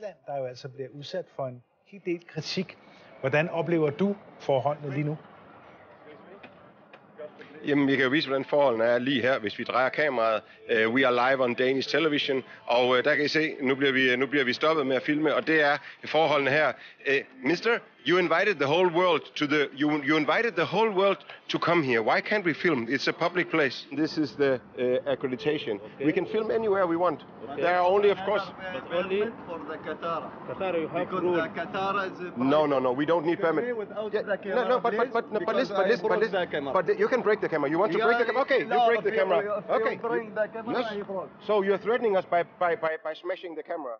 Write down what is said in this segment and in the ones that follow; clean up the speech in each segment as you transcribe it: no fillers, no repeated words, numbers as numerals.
Rusland, der jo altså bliver udsat for en helt del kritik. Hvordan oplever du forholdene lige nu? Jamen, vi kan jo vise, hvordan forholdene er lige her, hvis vi drejer kameraet. We are live on Danish television, og der kan I se, nu bliver vi stoppet med at filme, og det er forholdene her. Mister, you invited the whole world to come here. Why can't we film? It's a public place. This is the accreditation. Okay. We can film anywhere we want. Okay. There are only, of course, but only for the Katara. Katara, you have because the Katara is a no. We don't need permit. Yeah, but you can break the camera. You want to break the camera? Okay, you break the camera. Okay. So you're threatening us by smashing the camera.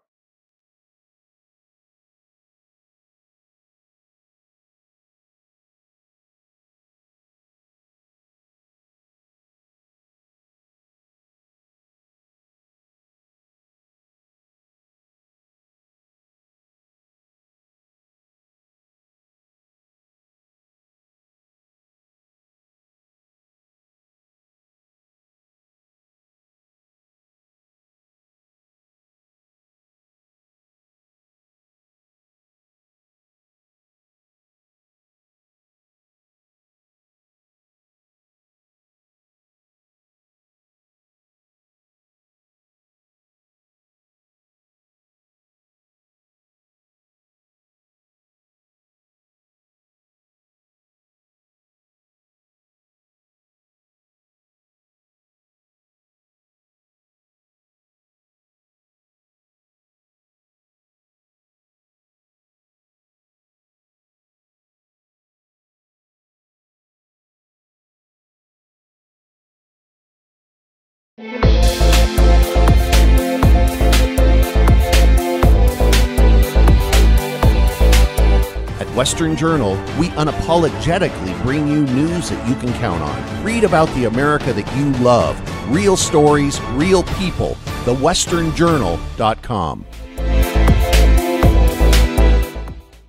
At Western Journal, we unapologetically bring you news that you can count on. Read about the America that you love. Real stories, real people. TheWesternJournal.com